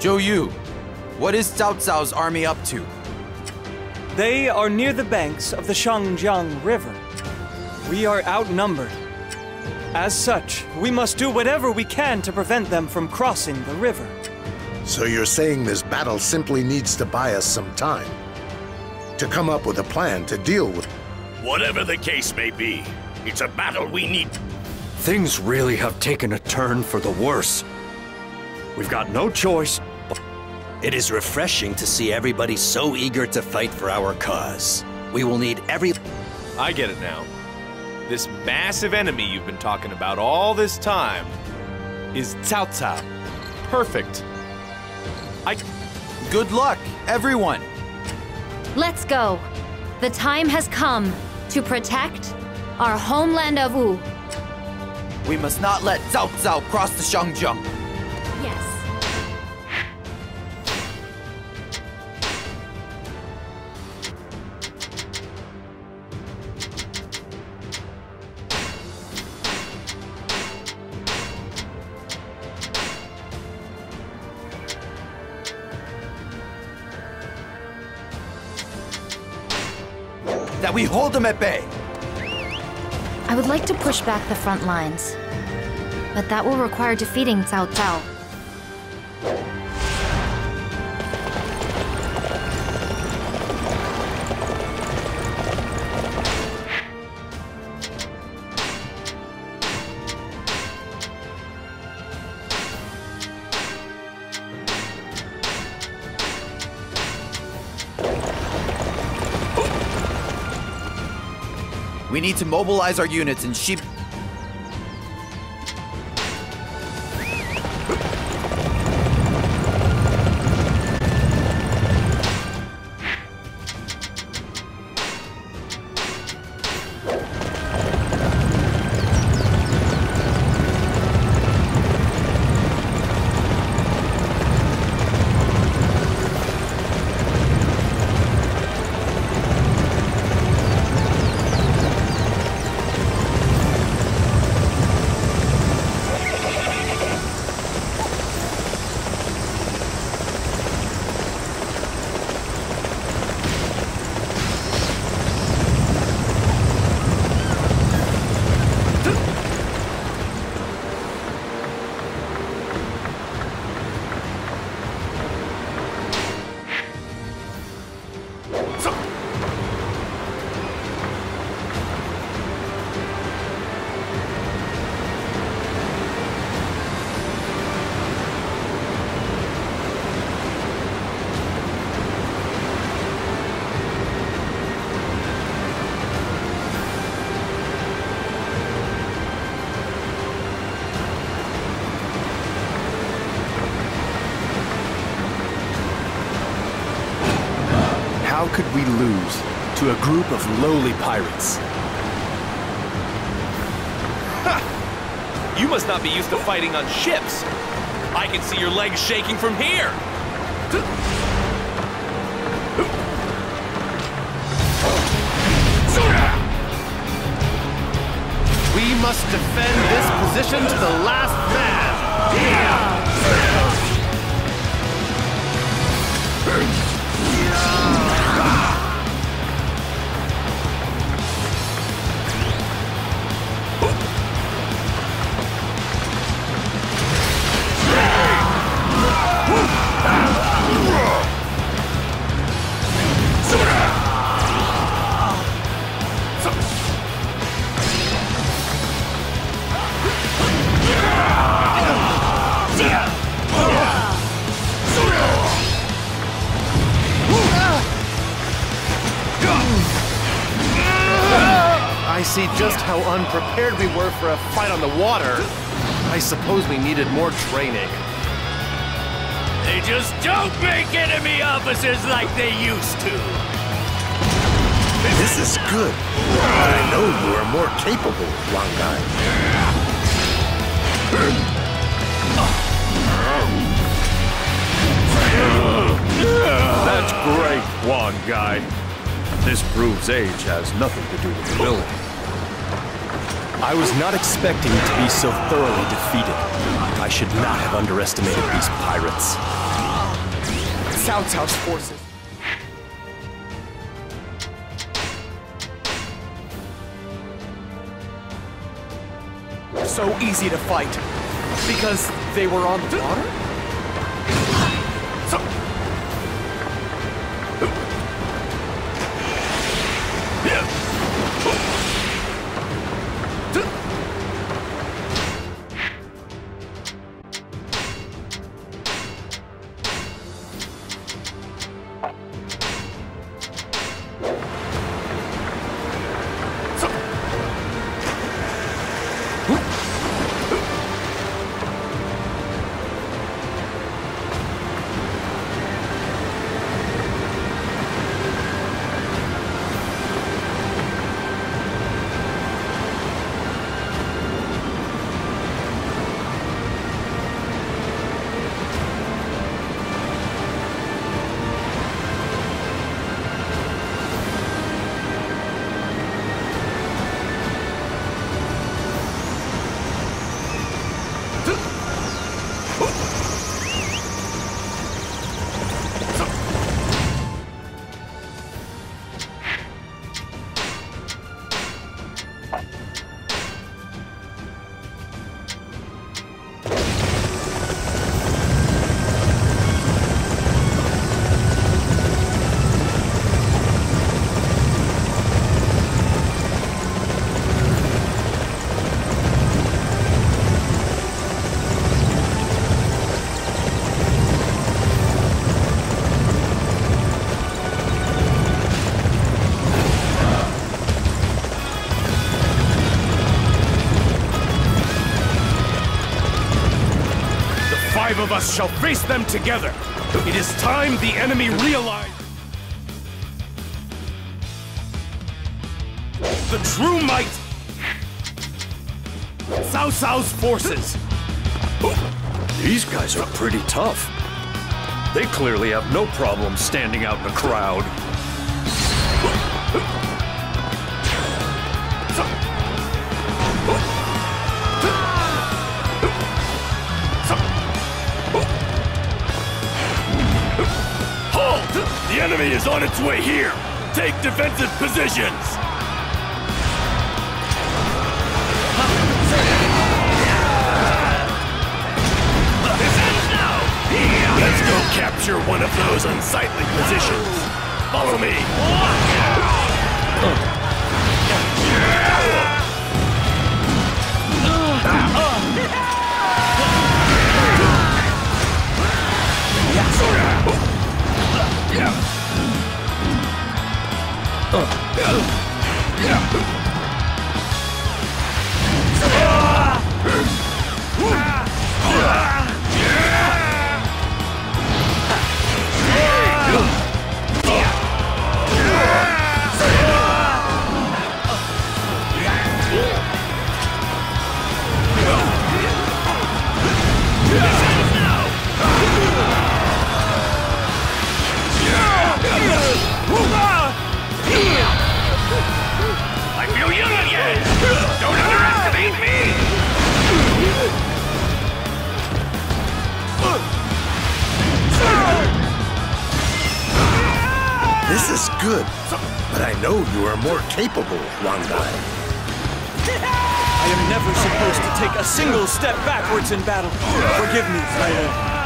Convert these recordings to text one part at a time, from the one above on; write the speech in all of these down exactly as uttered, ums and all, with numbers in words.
Zhou Yu, what is Cao Cao's army up to? They are near the banks of the Shangjiang River. We are outnumbered. As such, we must do whatever we can to prevent them from crossing the river. So you're saying this battle simply needs to buy us some time? To come up with a plan to deal with... Whatever the case may be, it's a battle we need... Things really have taken a turn for the worse. We've got no choice, but... It is refreshing to see everybody so eager to fight for our cause. We will need every... I get it now. This massive enemy you've been talking about all this time is Cao Cao. Perfect. I... Good luck, everyone! Let's go. The time has come to protect our homeland of Wu. We must not let Cao Cao cross the Shangjiang. Yes. That we hold them at bay. I would like to push back the front lines, but that will require defeating Cao Cao. We need to mobilize our units and sheep. How could we lose to a group of lowly pirates? Ha! You must not be used to fighting on ships. I can see your legs shaking from here. We must defend this position to the last man. I see just how unprepared we were for a fight on the water. I suppose we needed more training. They just don't make enemy officers like they used to. This is good. But I know you are more capable, Huang Gai. That's great, Huang Gai. This proves age has nothing to do with ability. I was not expecting to be so thoroughly defeated. I should not have underestimated these pirates. Cao Cao's forces. So easy to fight because they were on the water? So of us shall face them together. It is time the enemy realized the true might of Cao Cao's forces. These guys are pretty tough. They clearly have no problem standing out in a crowd. The enemy is on its way here! Take defensive positions! Let's go capture one of those unsightly positions! Follow me! Uh. I feel young again! Don't underestimate me! This is good, but I know you are more capable, Huang Gai. I am never supposed to take a single step backwards in battle. Forgive me, fighter.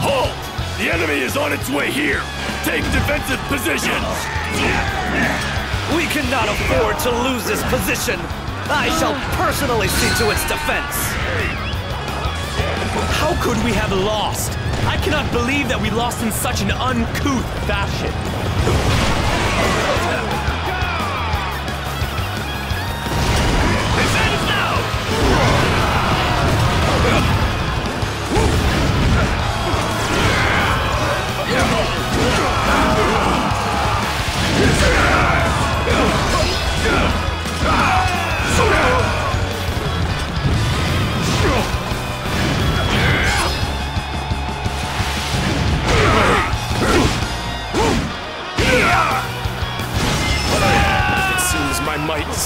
Halt! The enemy is on its way here! Take defensive positions! We cannot afford to lose this position! I shall personally see to its defense! How could we have lost? I cannot believe that we lost in such an uncouth fashion!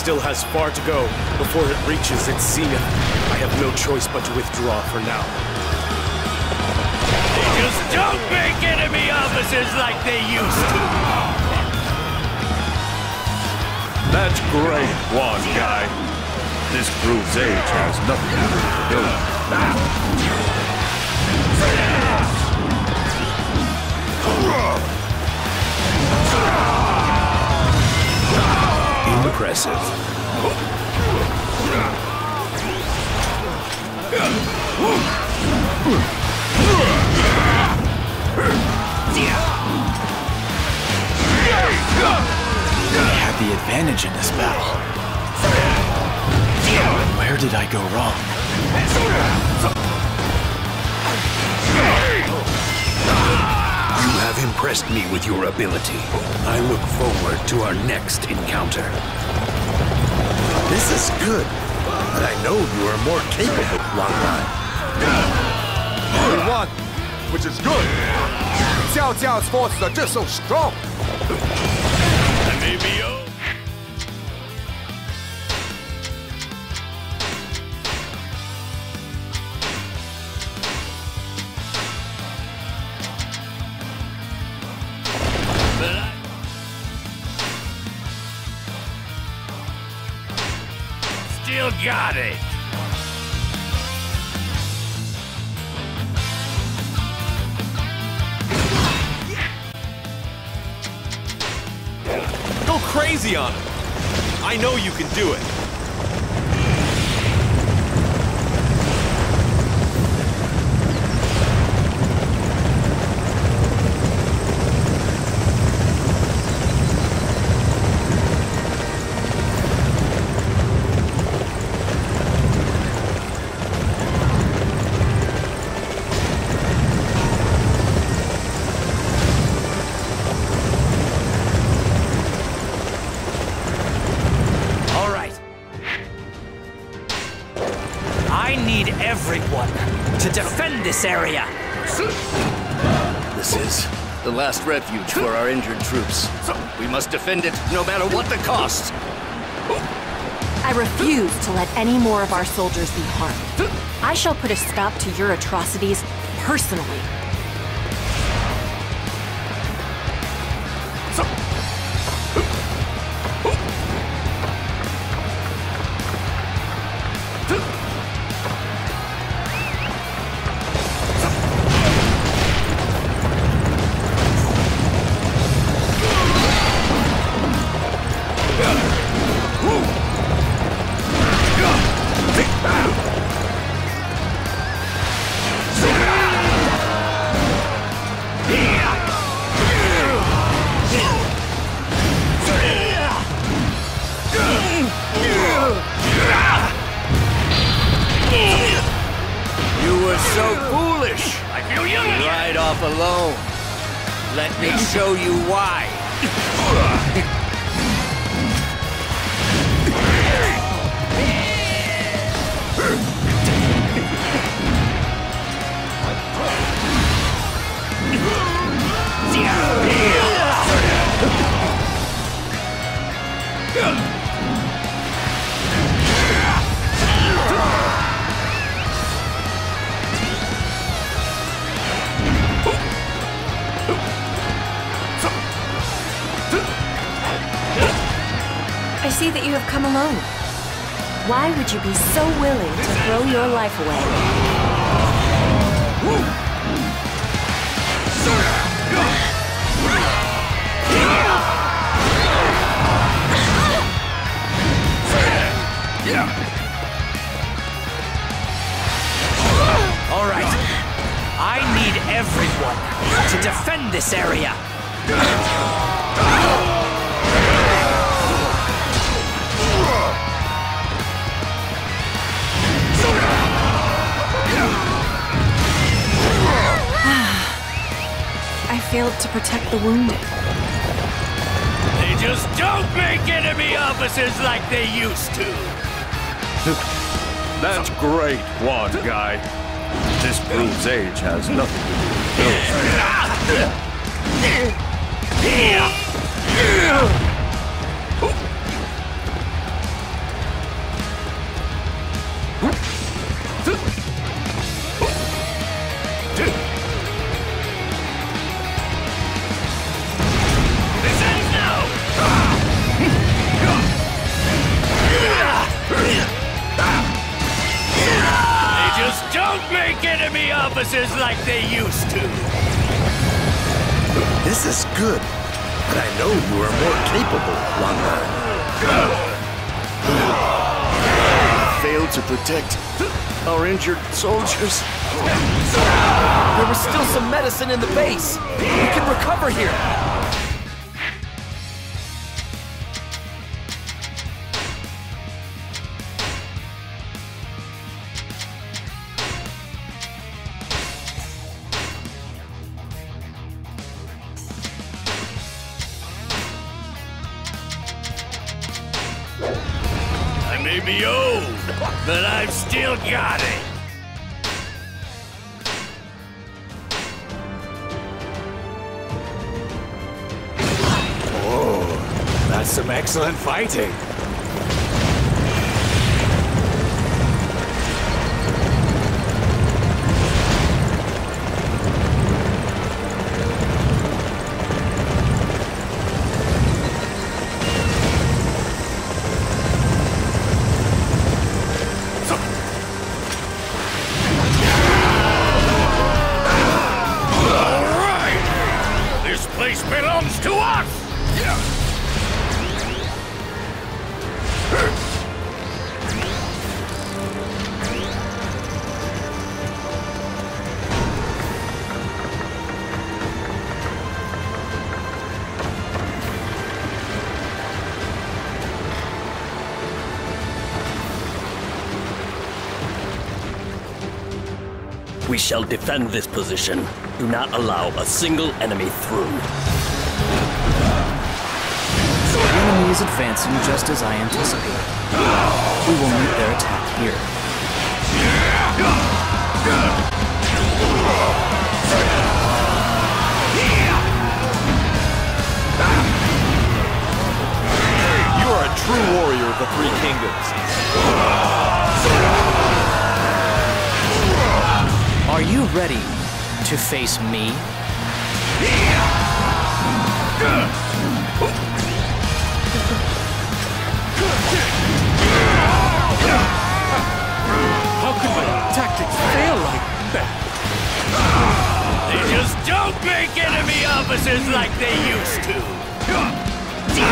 still has far to go before it reaches its zenith. I have no choice but to withdraw for now. They just don't make enemy officers like they used to. That's great, Huang Gai. This bruised age has nothing to do with that. Impressive. I had the advantage in this battle. Where did I go wrong? You have impressed me with your ability. I look forward to our next encounter. This is good, but I know you are more capable, Huang Gai. We won, which is good. Cao Cao's forces are just so strong! Still got it! Crazy on him. I know you can do it. Everyone to defend this area. This is the last refuge for our injured troops. We must defend it no matter what the cost. I refuse to let any more of our soldiers be harmed. I shall put a stop to your atrocities personally. Alone. Let me show you why. I see that you have come alone. Why would you be so willing to throw your life away? All right. I need everyone to defend this area. Failed to protect the wounded. They just don't make enemy officers like they used to. That's great, Huang Gai. This bruised age has nothing to do with those. officers like they used to. This is good, but I know you are more capable, Huang Gai. Failed to protect our injured soldiers. There was still some medicine in the base. We can recover here. I may be old, but I've still got it. Some excellent fighting. We shall defend this position. Do not allow a single enemy through. The enemy is advancing just as I anticipated. We will meet their attack here. You are a true warrior of the Three Kingdoms. Are you ready to face me? How could my tactics fail like that? They just don't make enemy officers like they used to.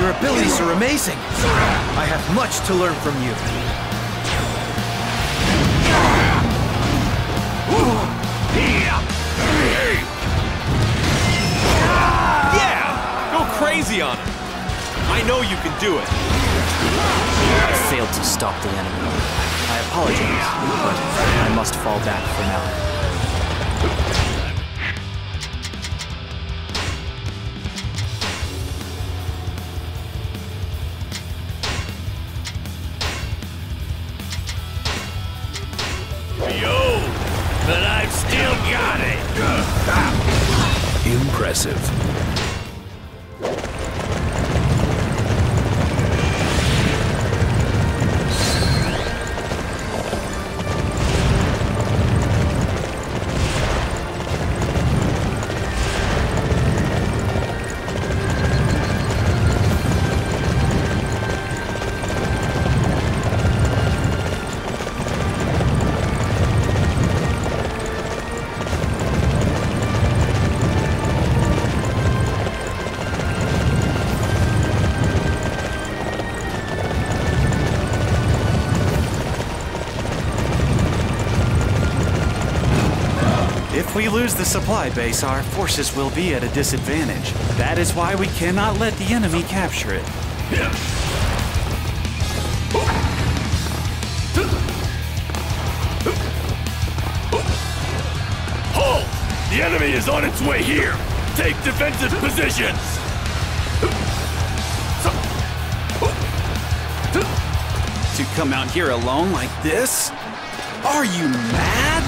Your abilities are amazing. I have much to learn from you. Yeah! Go crazy on him! I know you can do it! I failed to stop the enemy. I apologize, but I must fall back for now. Impressive. If we lose the supply base, our forces will be at a disadvantage. That is why we cannot let the enemy capture it. Halt! The enemy is on its way here! Take defensive positions! To come out here alone like this? Are you mad?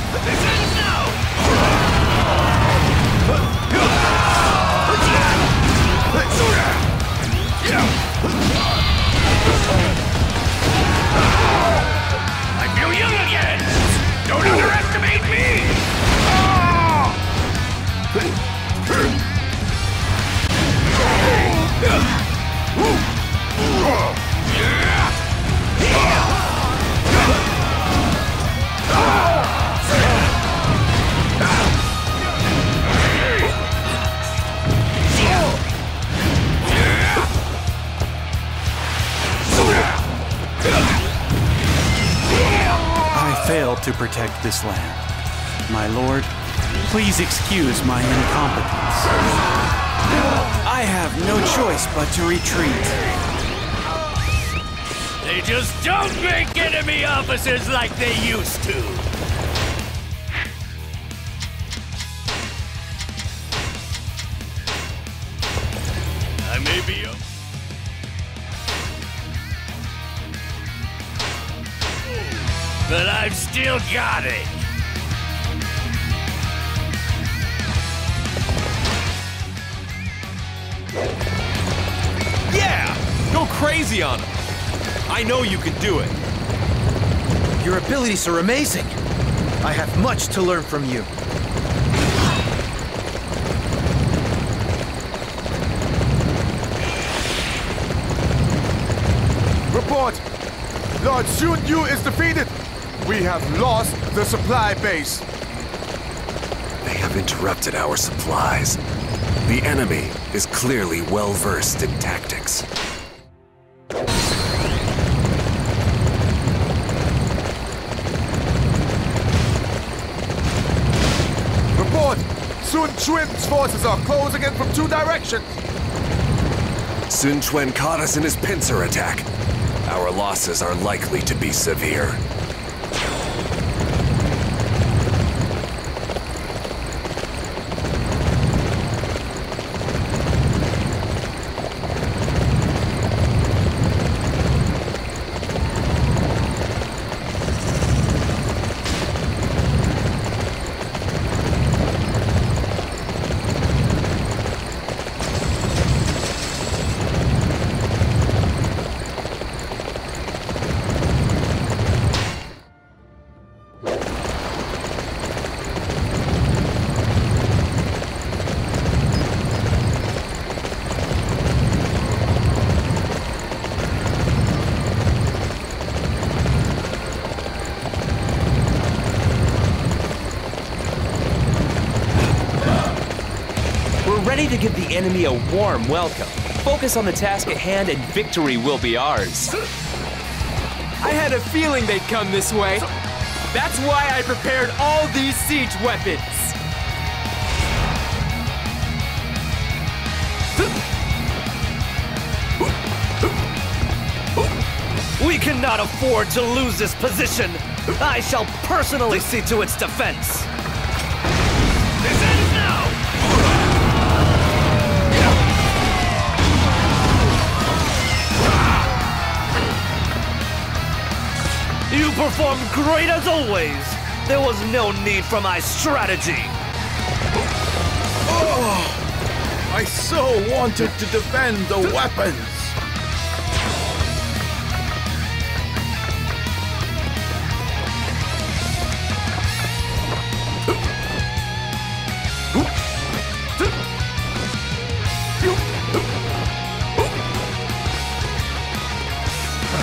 I feel young again! Don't underestimate me! protect this land. My lord, please excuse my incompetence. I have no choice but to retreat. They just don't make enemy officers like they used to. But I've still got it! Yeah! Go crazy on him! I know you can do it! Your abilities are amazing! I have much to learn from you. Report! Lord Sun Yu is defeated! We have lost the supply base. They have interrupted our supplies. The enemy is clearly well-versed in tactics. Report! Sun Quan's forces are closing in from two directions. Sun Quan caught us in his pincer attack. Our losses are likely to be severe. To give the enemy a warm welcome. Focus on the task at hand and victory will be ours. I had a feeling they'd come this way. That's why I prepared all these siege weapons. We cannot afford to lose this position. I shall personally see to its defense. Performed great as always. There was no need for my strategy. Oh, I so wanted to defend the weapons.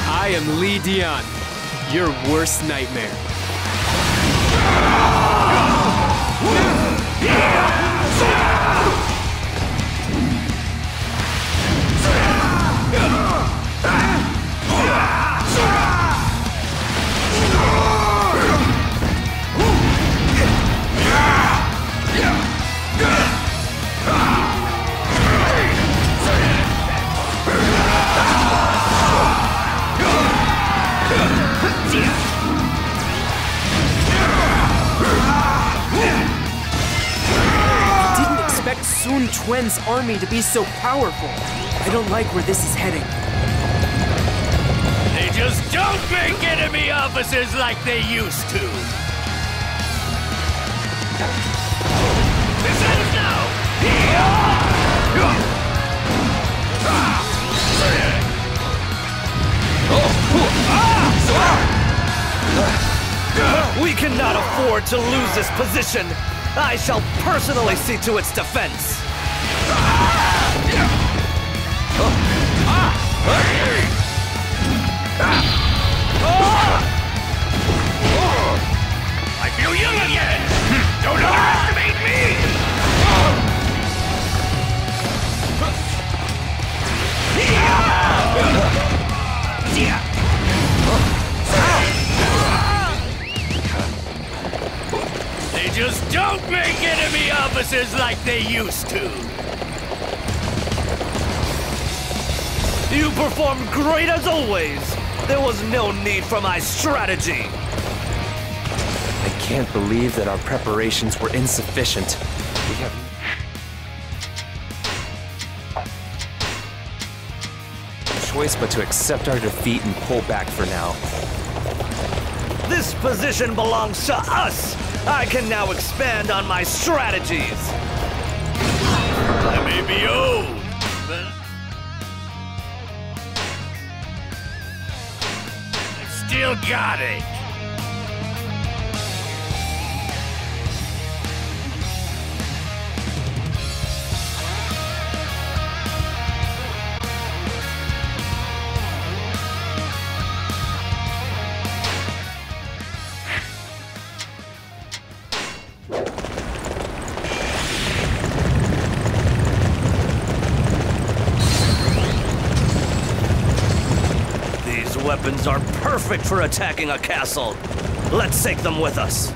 I am Lee Dion. Your worst nightmare. Sun Quan's army to be so powerful. I don't like where this is heading. They just don't make enemy officers like they used to. This ends now! We cannot afford to lose this position. I shall personally see to its defense. I feel young again! Don't underestimate me! take enemy officers like they used to. You performed great as always. There was no need for my strategy. I can't believe that our preparations were insufficient. We have... choice but to accept our defeat and pull back for now. This position belongs to us! I can now expand on my strategies! I may be old, but... I still got it! Weapons are perfect for attacking a castle. Let's take them with us.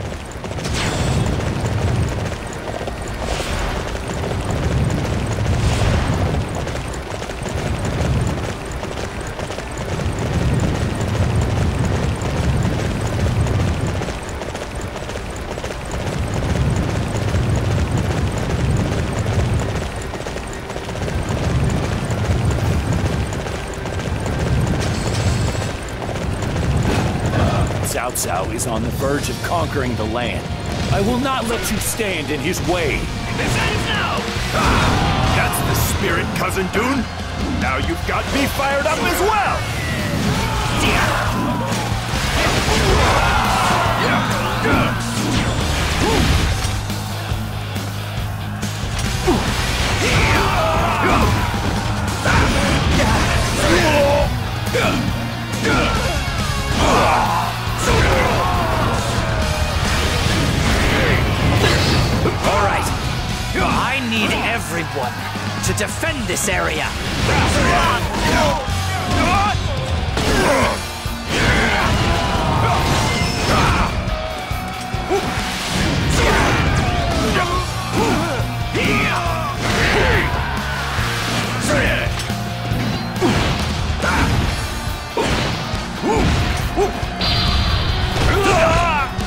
Cao Cao is on the verge of conquering the land. I will not let you stand in his way. This ends now! Ah, that's the spirit, Cousin Dune. Now you've got me fired up as well! Everyone to defend this area.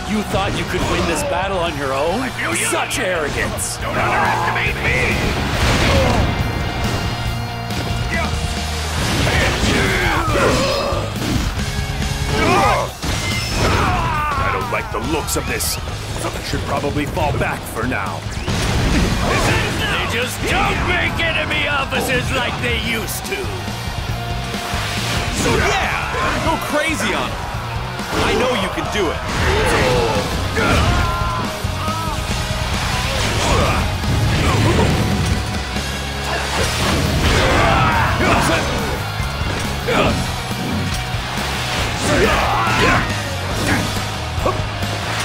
You thought you could win this battle on your own? Such arrogance! Don't underestimate me! I don't like the looks of this. I should probably fall back for now. They just don't make enemy officers like they used to. So yeah, go crazy on them. I know you can do it.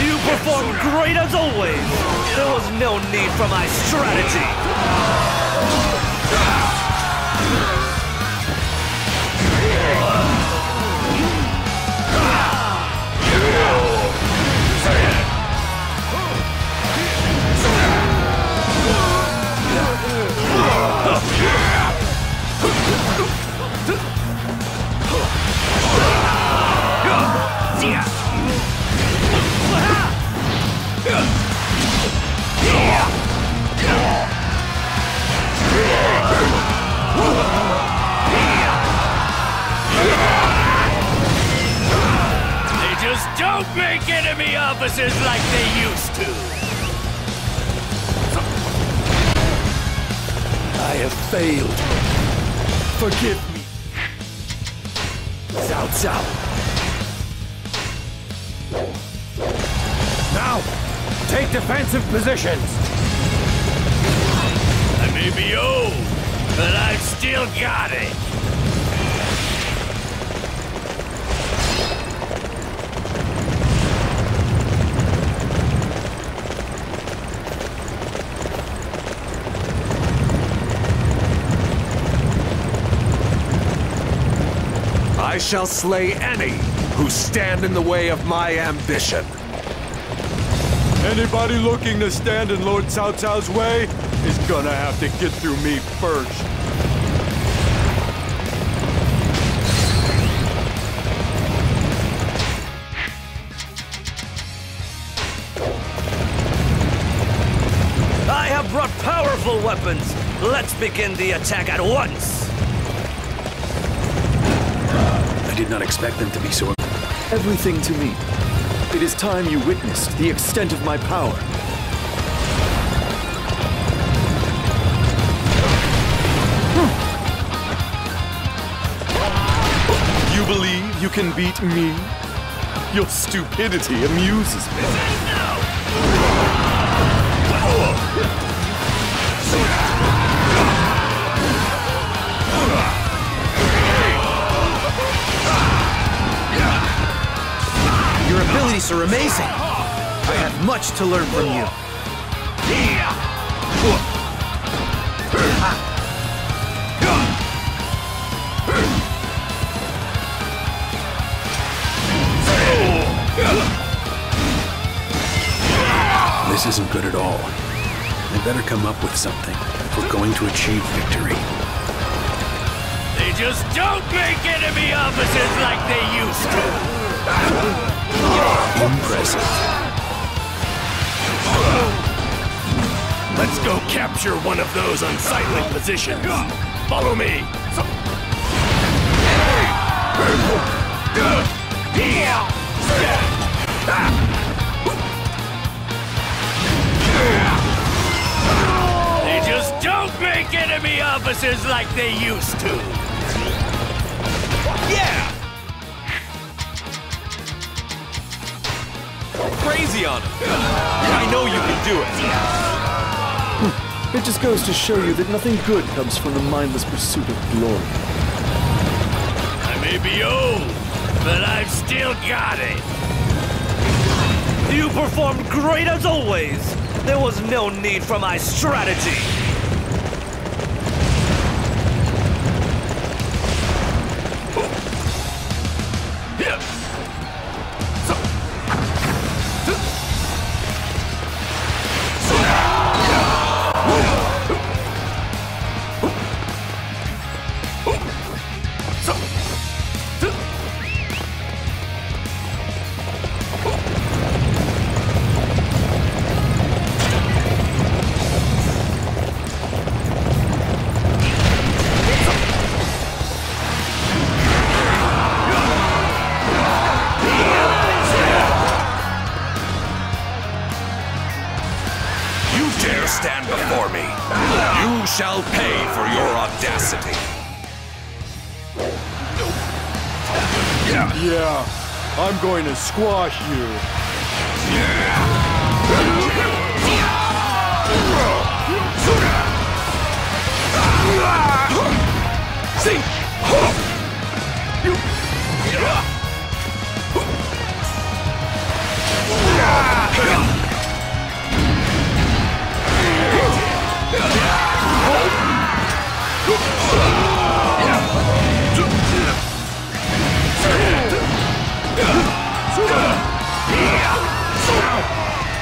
You performed great as always. There was no need for my strategy. Don't make enemy officers like they used to! I have failed. Forgive me. Cao Cao. Now, take defensive positions. I may be old, but I've still got it. I shall slay any who stand in the way of my ambition. Anybody looking to stand in Lord Cao Cao's way is gonna have to get through me first. I have brought powerful weapons. Let's begin the attack at once. I did not expect them to be so... Everything to me. It is time you witnessed the extent of my power. You believe you can beat me? Your stupidity amuses me. No! Your abilities are amazing. I have much to learn from you. This isn't good at all. I better come up with something if we're going to achieve victory. They just don't make enemy officers like they used to. Impressive. Let's go capture one of those unsightly positions. Follow me. They just don't make enemy officers like they used to. Yeah! Crazy on him. I know you can do it. It just goes to show you that nothing good comes from the mindless pursuit of glory. I may be old, but I've still got it. You performed great as always. There was no need for my strategy. Going to squash you.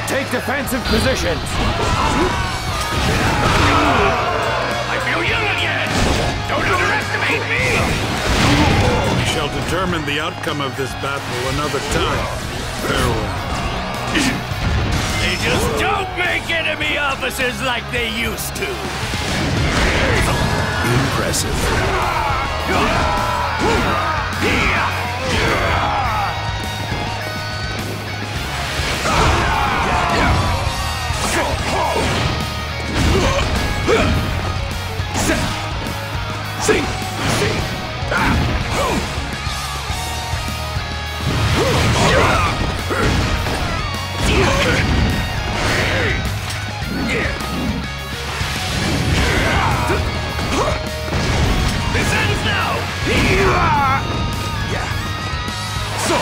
Take defensive positions! I feel young again! Don't underestimate me! We shall determine the outcome of this battle another time. Farewell. They just don't make enemy officers like they used to! Impressive. Sing! Sing! Ah! This ends now! Yeah! So!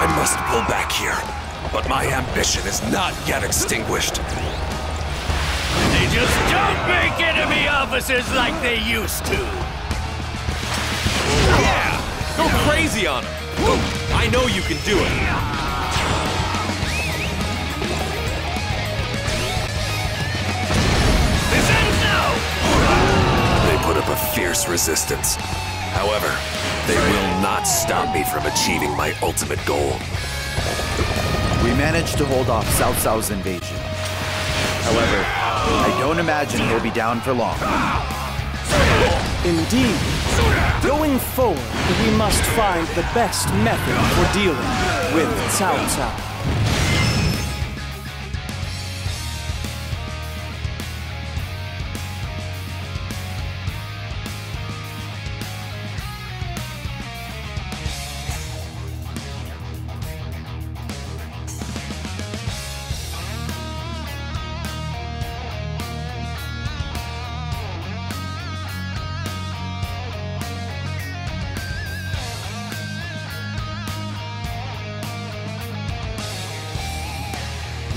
I must pull back here. But my ambition is not yet extinguished. They just don't make enemy officers like they used to. easy on him. Woo! I know you can do it. This ends now! They put up a fierce resistance. However, they will not stop me from achieving my ultimate goal. We managed to hold off Cao Cao's invasion. However, I don't imagine he'll be down for long. Indeed. Going forward, we must find the best method for dealing with Cao Cao.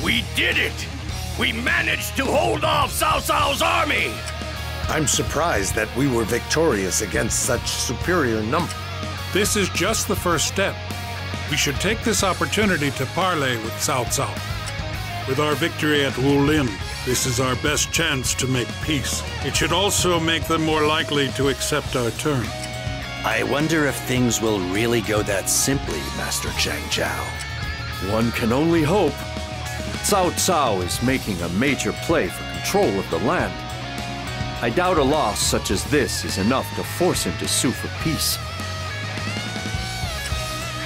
We did it! We managed to hold off Cao Cao's army! I'm surprised that we were victorious against such superior numbers. This is just the first step. We should take this opportunity to parley with Cao Cao. With our victory at Wulin, this is our best chance to make peace. It should also make them more likely to accept our terms. I wonder if things will really go that simply, Master Zhang Zhao. One can only hope. Cao Cao is making a major play for control of the land. I doubt a loss such as this is enough to force him to sue for peace.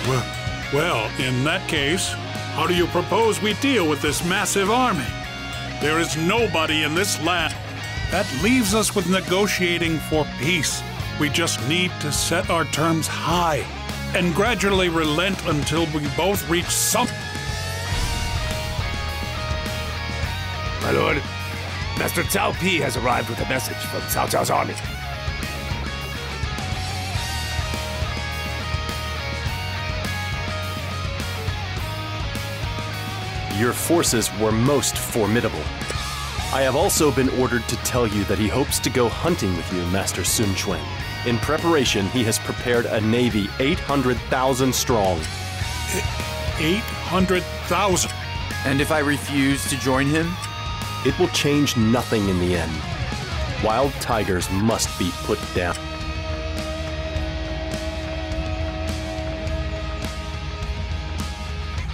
Well, well, in that case, how do you propose we deal with this massive army? There is nobody in this land. That leaves us with negotiating for peace. We just need to set our terms high and gradually relent until we both reach something. My lord, Master Cao Pi has arrived with a message from Cao Cao's army. Your forces were most formidable. I have also been ordered to tell you that he hopes to go hunting with you, Master Sun Quan. In preparation, he has prepared a navy eight hundred thousand strong. eight hundred thousand? And if I refuse to join him? It will change nothing in the end. Wild tigers must be put down.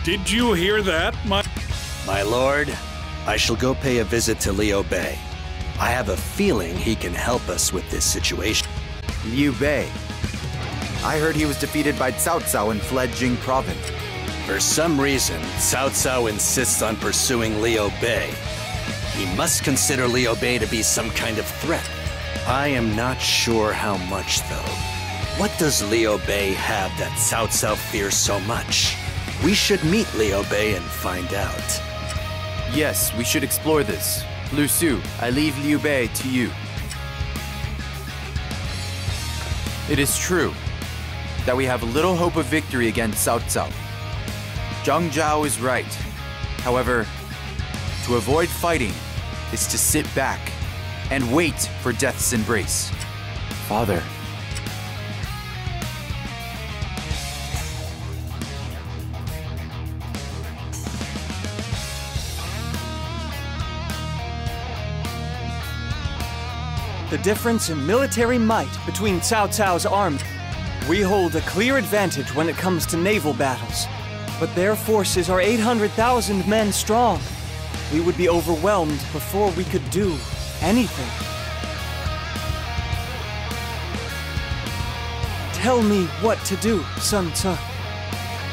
Did you hear that, my... My lord, I shall go pay a visit to Liu Bei. I have a feeling he can help us with this situation. Liu Bei. I heard he was defeated by Cao Cao and fled Jing Province. For some reason, Cao Cao insists on pursuing Liu Bei. He must consider Liu Bei to be some kind of threat. I am not sure how much, though. What does Liu Bei have that Cao Cao fears so much? We should meet Liu Bei and find out. Yes, we should explore this. Lu Su, I leave Liu Bei to you. It is true that we have little hope of victory against Cao Cao. Zhang Zhao is right. However, to avoid fighting is to sit back and wait for death's embrace. Father. The difference in military might between Cao Cao's army. We hold a clear advantage when it comes to naval battles, but their forces are eight hundred thousand men strong. We would be overwhelmed before we could do anything. Tell me what to do, Sun Tzu.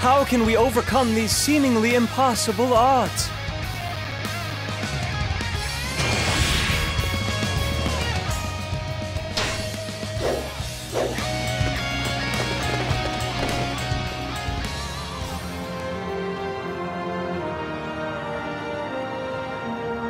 How can we overcome these seemingly impossible odds?